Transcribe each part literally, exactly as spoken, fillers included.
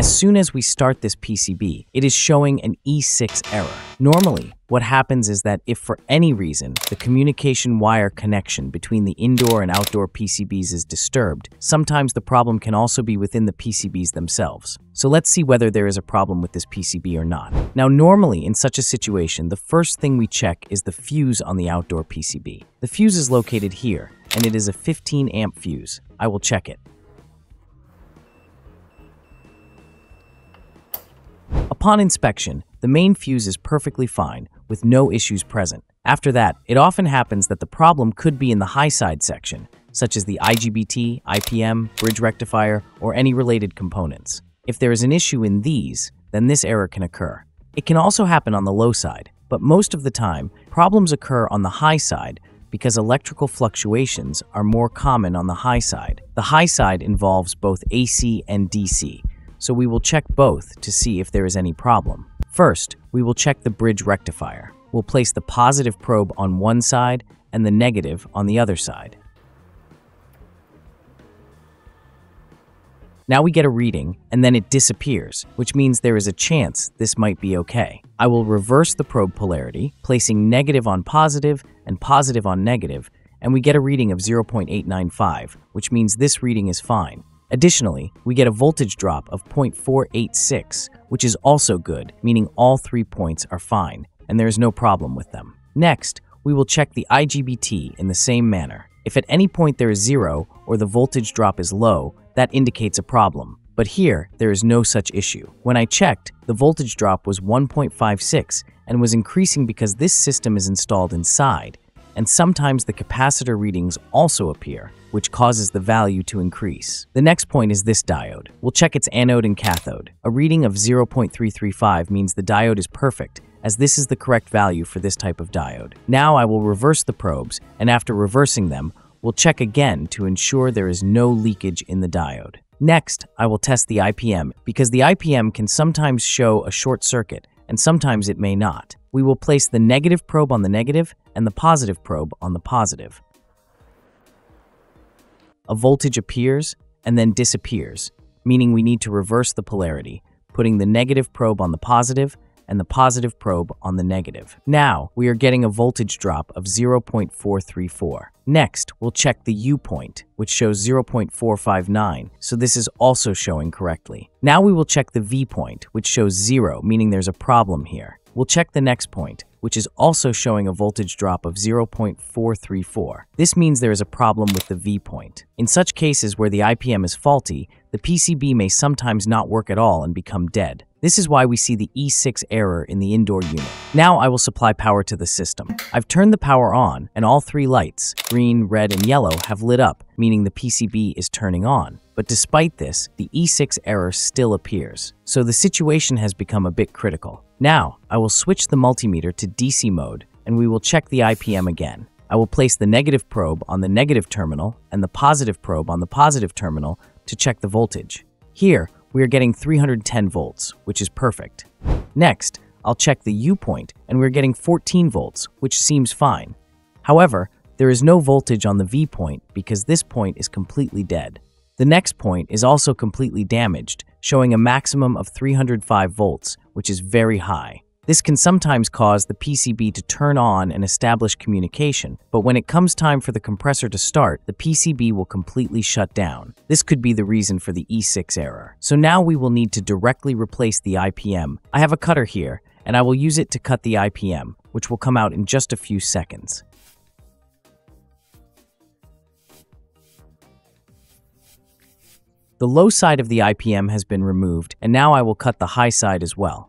As soon as we start this P C B, it is showing an E six error. Normally, what happens is that if for any reason the communication wire connection between the indoor and outdoor P C Bs is disturbed, sometimes the problem can also be within the P C Bs themselves. So let's see whether there is a problem with this P C B or not. Now, normally in such a situation, the first thing we check is the fuse on the outdoor P C B. The fuse is located here, and it is a fifteen amp fuse. I will check it. Upon inspection, the main fuse is perfectly fine, with no issues present. After that, it often happens that the problem could be in the high side section, such as the I G B T, I P M, bridge rectifier, or any related components. If there is an issue in these, then this error can occur. It can also happen on the low side, but most of the time, problems occur on the high side because electrical fluctuations are more common on the high side. The high side involves both A C and D C, so we will check both to see if there is any problem. First, we will check the bridge rectifier. We'll place the positive probe on one side and the negative on the other side. Now we get a reading, and then it disappears, which means there is a chance this might be okay. I will reverse the probe polarity, placing negative on positive and positive on negative, and we get a reading of zero point eight nine five, which means this reading is fine. Additionally, we get a voltage drop of zero point four eight six, which is also good, meaning all three points are fine, and there is no problem with them. Next, we will check the I G B T in the same manner. If at any point there is zero or the voltage drop is low, that indicates a problem. But here, there is no such issue. When I checked, the voltage drop was one point five six and was increasing because this system is installed inside, and sometimes the capacitor readings also appear, which causes the value to increase. The next point is this diode. We'll check its anode and cathode. A reading of zero point three three five means the diode is perfect, as this is the correct value for this type of diode. Now I will reverse the probes, and after reversing them, we'll check again to ensure there is no leakage in the diode. Next, I will test the I P M, because the I P M can sometimes show a short circuit, and sometimes it may not. We will place the negative probe on the negative and the positive probe on the positive. A voltage appears and then disappears, meaning we need to reverse the polarity, putting the negative probe on the positive and the positive probe on the negative. Now, we are getting a voltage drop of zero point four three four. Next, we'll check the U-point, which shows zero point four five nine, so this is also showing correctly. Now we will check the V-point, which shows zero, meaning there's a problem here. We'll check the next point, which is also showing a voltage drop of zero point four three four. This means there is a problem with the V-point. In such cases where the I P M is faulty, the P C B may sometimes not work at all and become dead. This is why we see the E six error in the indoor unit. Now I will supply power to the system. I've turned the power on, and all three lights, green, red, and yellow, have lit up, meaning the P C B is turning on. But despite this, the E six error still appears, so the situation has become a bit critical. Now, I will switch the multimeter to D C mode, and we will check the I P M again. I will place the negative probe on the negative terminal and the positive probe on the positive terminal to check the voltage. Here, we are getting three hundred ten volts, which is perfect. Next, I'll check the U-point, and we're getting fourteen volts, which seems fine. However, there is no voltage on the V-point because this point is completely dead. The next point is also completely damaged, showing a maximum of three hundred five volts, which is very high. This can sometimes cause the P C B to turn on and establish communication, but when it comes time for the compressor to start, the P C B will completely shut down. This could be the reason for the E six error. So now we will need to directly replace the I P M. I have a cutter here, and I will use it to cut the I P M, which will come out in just a few seconds. The low side of the I P M has been removed, and now I will cut the high side as well.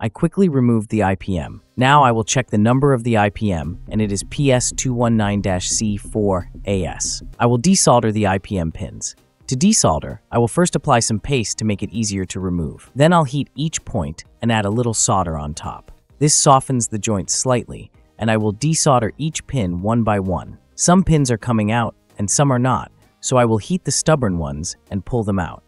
I quickly removed the I P M. Now I will check the number of the I P M, and it is P S two one nine dash C four A S. I will desolder the I P M pins. To desolder, I will first apply some paste to make it easier to remove. Then I'll heat each point and add a little solder on top. This softens the joint slightly, and I will desolder each pin one by one. Some pins are coming out, and some are not, so I will heat the stubborn ones and pull them out.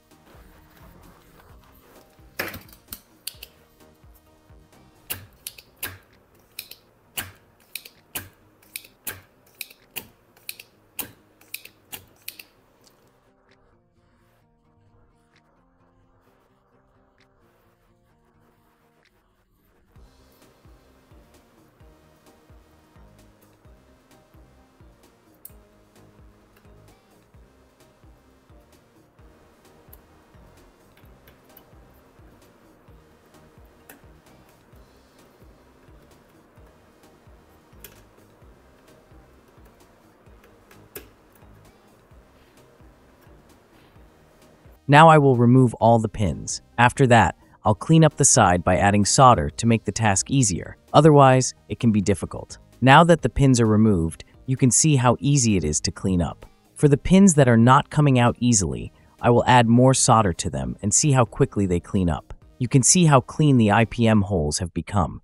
Now I will remove all the pins. After that, I'll clean up the side by adding solder to make the task easier. Otherwise, it can be difficult. Now that the pins are removed, you can see how easy it is to clean up. For the pins that are not coming out easily, I will add more solder to them and see how quickly they clean up. You can see how clean the I P M holes have become.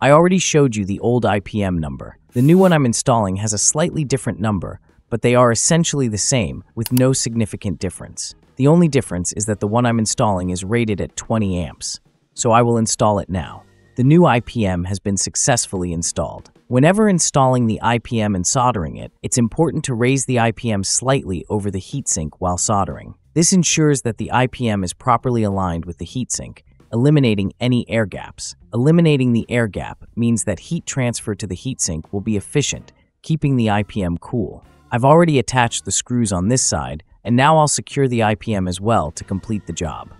I already showed you the old I P M number. The new one I'm installing has a slightly different number, but they are essentially the same, with no significant difference. The only difference is that the one I'm installing is rated at twenty amps, so I will install it now. The new I P M has been successfully installed. Whenever installing the I P M and soldering it, it's important to raise the I P M slightly over the heatsink while soldering. This ensures that the I P M is properly aligned with the heatsink, eliminating any air gaps. Eliminating the air gap means that heat transfer to the heatsink will be efficient, keeping the I P M cool. I've already attached the screws on this side, and now I'll secure the I P M as well to complete the job.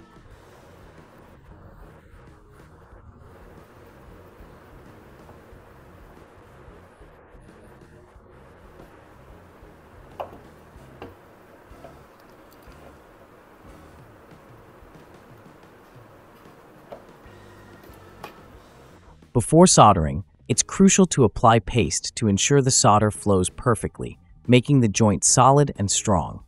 Before soldering, it's crucial to apply paste to ensure the solder flows perfectly, making the joint solid and strong.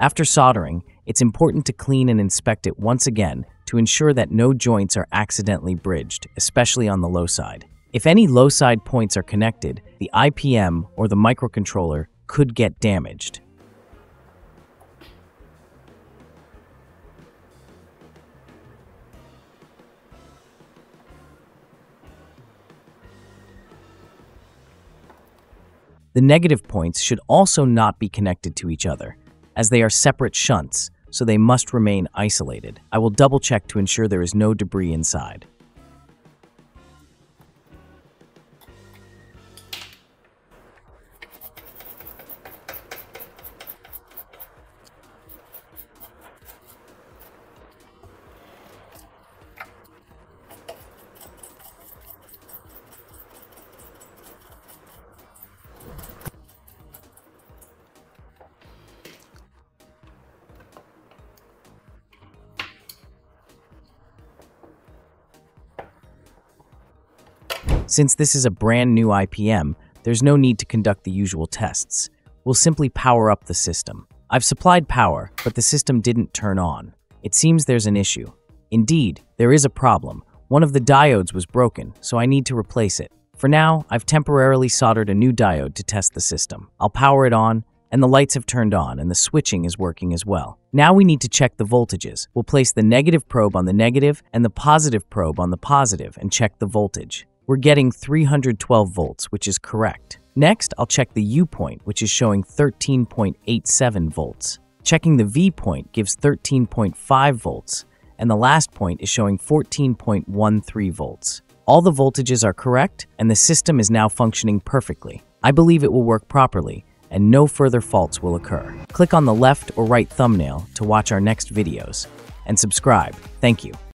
After soldering, it's important to clean and inspect it once again to ensure that no joints are accidentally bridged, especially on the low side. If any low side points are connected, the I P M or the microcontroller could get damaged. The negative points should also not be connected to each other, as they are separate shunts, so they must remain isolated. I will double check to ensure there is no debris inside. Since this is a brand new I P M, there's no need to conduct the usual tests. We'll simply power up the system. I've supplied power, but the system didn't turn on. It seems there's an issue. Indeed, there is a problem. One of the diodes was broken, so I need to replace it. For now, I've temporarily soldered a new diode to test the system. I'll power it on, and the lights have turned on, and the switching is working as well. Now we need to check the voltages. We'll place the negative probe on the negative and the positive probe on the positive and check the voltage. We're getting three hundred twelve volts, which is correct. Next, I'll check the U-point, which is showing thirteen point eight seven volts. Checking the V-point gives thirteen point five volts, and the last point is showing fourteen point one three volts. All the voltages are correct, and the system is now functioning perfectly. I believe it will work properly, and no further faults will occur. Click on the left or right thumbnail to watch our next videos, and subscribe. Thank you.